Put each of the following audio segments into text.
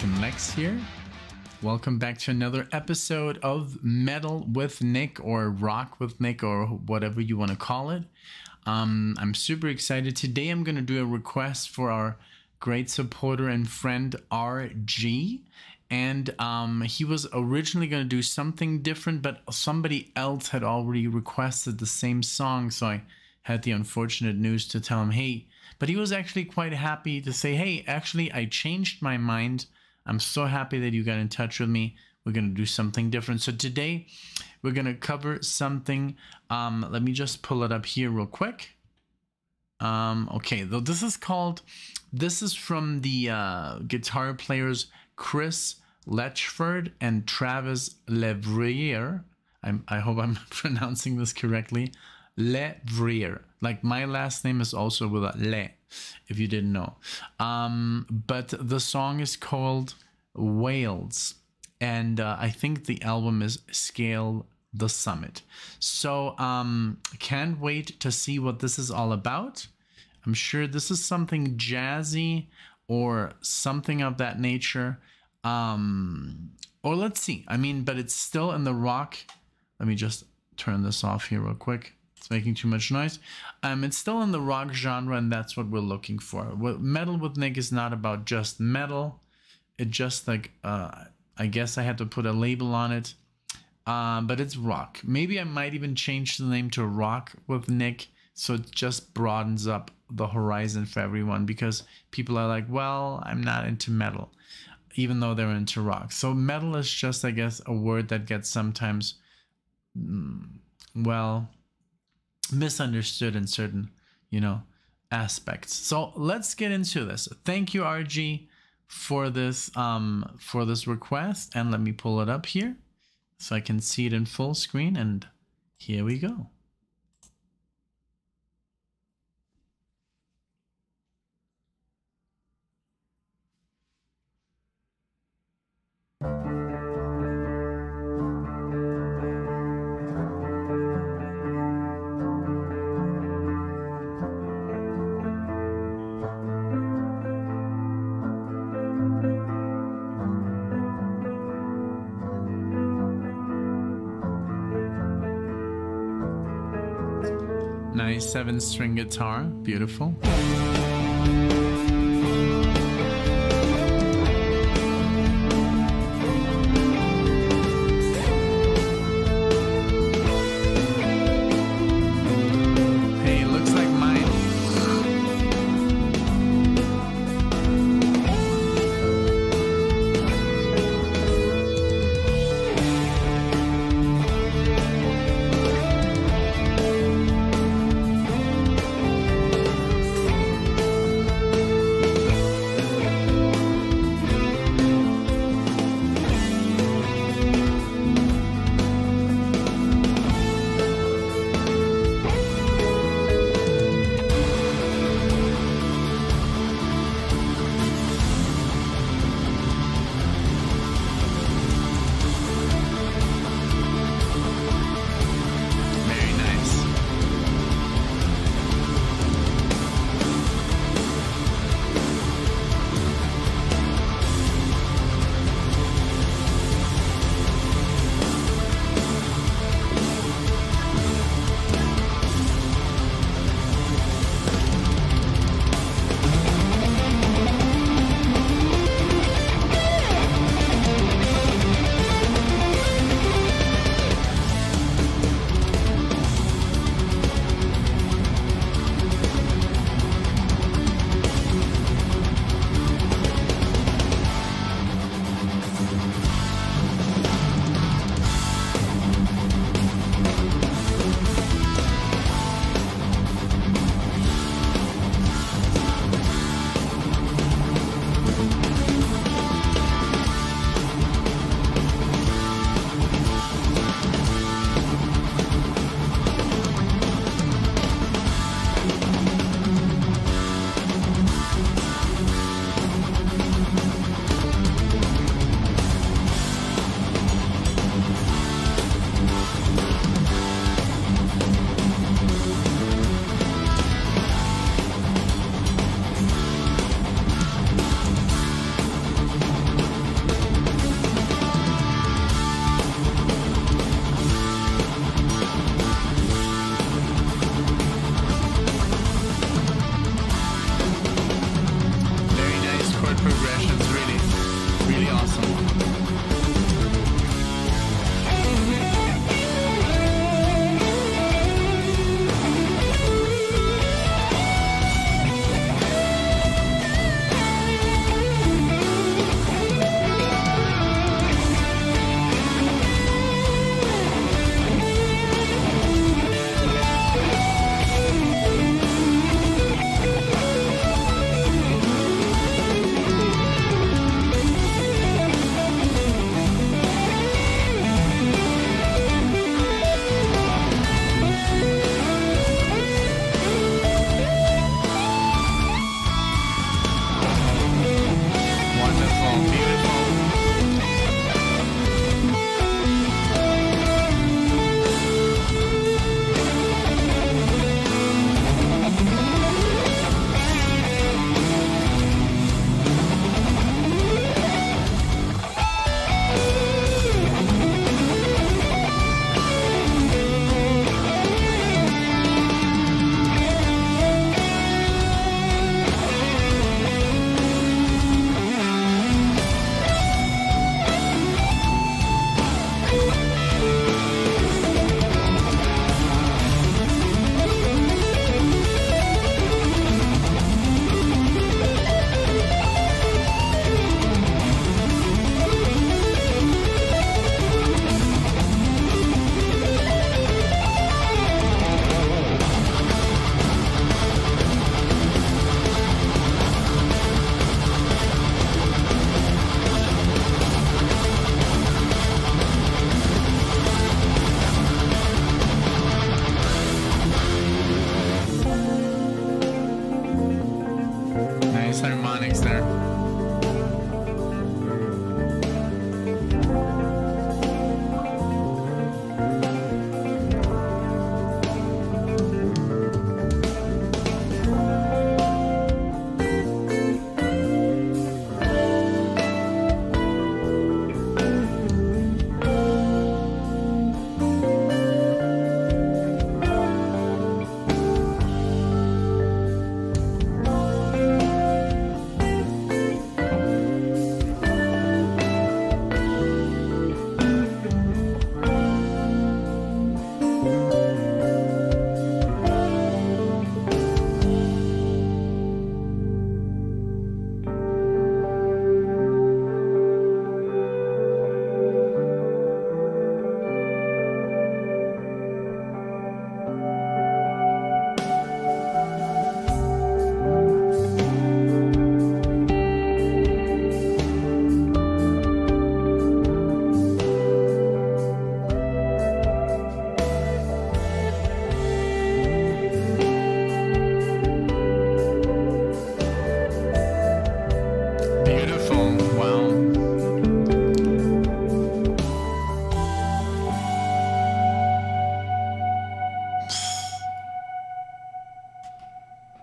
Deacon Lex here. Welcome back to another episode of Metal with Nick, or Rock with Nick, or whatever you want to call it. I'm super excited. Today I'm going to do a request for our great supporter and friend RG. And he was originally going to do something different, but somebody else had already requested the same song. So I had the unfortunate news to tell him, hey, but he was actually quite happy to say, hey, actually, I changed my mind. I'm so happy that you got in touch with me. We're going to do something different. So today we're going to cover something. Let me just pull it up here real quick. Okay, though, this is from the guitar players Chris Letchford and Travis LeVrier. I hope I'm pronouncing this correctly. LeVrier. Like my last name is also with a le, if you didn't know. But the song is called Whales. And I think the album is Scale the Summit. So can't wait to see what this is all about. I'm sure this is something jazzy or something of that nature. Or let's see. I mean, but it's still in the rock. Let me just turn this off here real quick. It's making too much noise. It's still in the rock genre, and that's what we're looking for. Metal with Nick is not about just metal. It just like, I guess I had to put a label on it. But it's rock. Maybe I might even change the name to Rock with Nick, so it just broadens up the horizon for everyone, because people are like, well, I'm not into metal, even though they're into rock. So metal is just, I guess, a word that gets sometimes, well, misunderstood in certain, you know, aspects. So let's get into this. Thank you, RG, for this request. And let me pull it up here so I can see it in full screen. And here we go. Nice 7-string guitar, beautiful.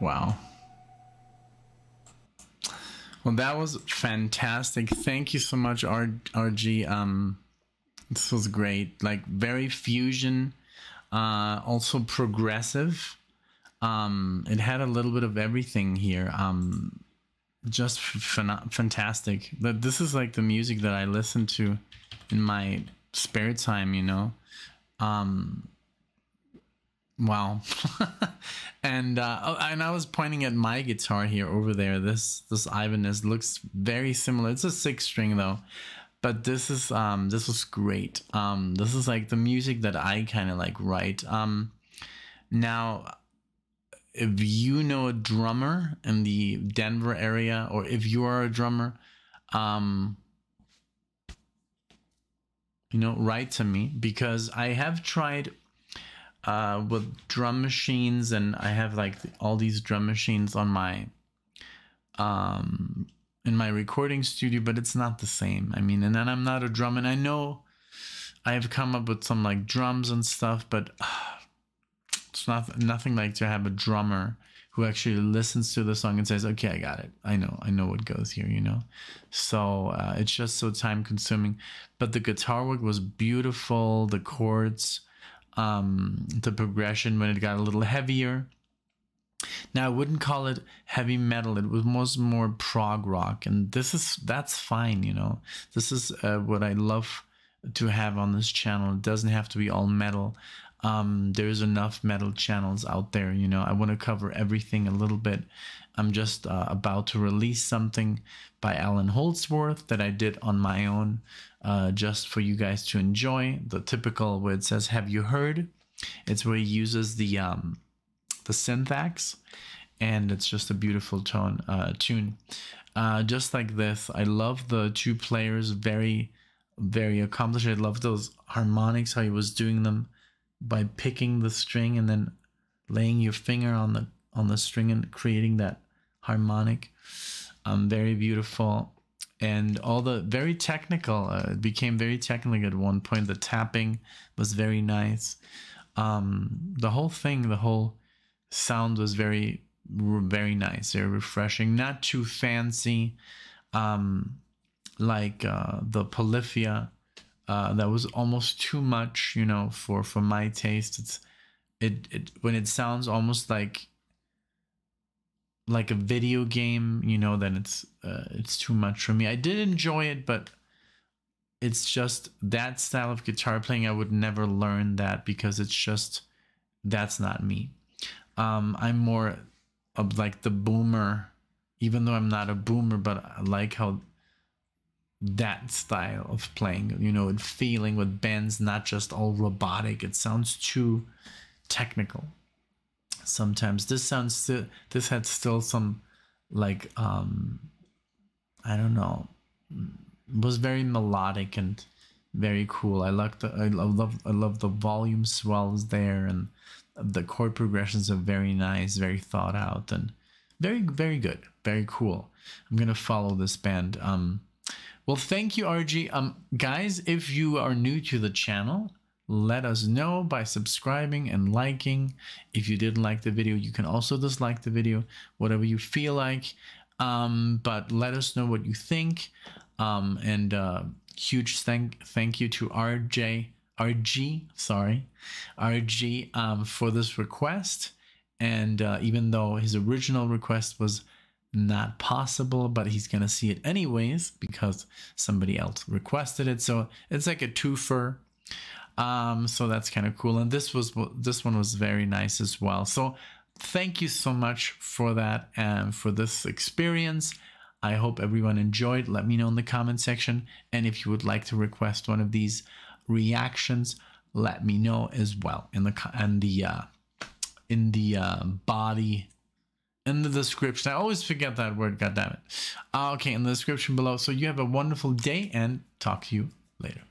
Wow. Well, that was fantastic. Thank you so much, RG. This was great. Like, very fusion, also progressive. It had a little bit of everything here. Just fantastic. That this is like the music that I listen to in my spare time, you know. Wow. and I was pointing at my guitar here over there. This Ibanez looks very similar. It's a 6-string though, but this was great. This is like the music that I kind of like write. Now, if you know a drummer in the Denver area, or if you are a drummer, you know, write to me, because I have tried with drum machines, and I have like all these drum machines on my in my recording studio, but it's not the same. I mean, and then I'm not a drummer, and I know I have come up with some like drums and stuff, but it's nothing like to have a drummer who actually listens to the song and says, okay, I got it. I know what goes here, you know? So it's just so time consuming, but the guitar work was beautiful. The chords, the progression when it got a little heavier. Now, I wouldn't call it heavy metal. It was more prog rock. And that's fine. You know, this is what I love to have on this channel. It doesn't have to be all metal. There's enough metal channels out there, you know. I want to cover everything a little bit. I'm just about to release something by Alan Holdsworth that I did on my own, just for you guys to enjoy. The typical where it says, have you heard? It's where he uses the syntax, and it's just a beautiful tune. Just like this. I love the two players, very, very accomplished. I love those harmonics, how he was doing them, by picking the string and then laying your finger on the string and creating that harmonic. Very beautiful, and all the very technical. It became very technical at one point. The tapping was very nice. The whole thing, the whole sound was very, very nice. Very refreshing, not too fancy, like the Polyphia. That was almost too much, you know, for my taste. It when it sounds almost like a video game, you know, then it's too much for me. I did enjoy it, but it's just that style of guitar playing. I would never learn that, because it's just, that's not me. I'm more of like the boomer, even though I'm not a boomer, but I like how that style of playing, you know, and feeling with bends, not just all robotic. It sounds too technical sometimes. This had still some like, I don't know, it was very melodic and very cool. I love the volume swells there, and the chord progressions are very nice, very thought out, and very, very good, very cool. I'm gonna follow this band. Well, thank you, RG. Guys, if you are new to the channel, let us know by subscribing and liking. If you didn't like the video, you can also dislike the video, whatever you feel like. But let us know what you think. And huge thank you to RG, for this request. And even though his original request was not possible, but he's gonna see it anyways because somebody else requested it, so it's like a twofer. So that's kind of cool, and this one was very nice as well. So thank you so much for that and for this experience. I hope everyone enjoyed. Let me know in the comment section, and if you would like to request one of these reactions, let me know as well in the body. In the description. I always forget that word, goddammit. Okay, in the description below. So you have a wonderful day, and talk to you later.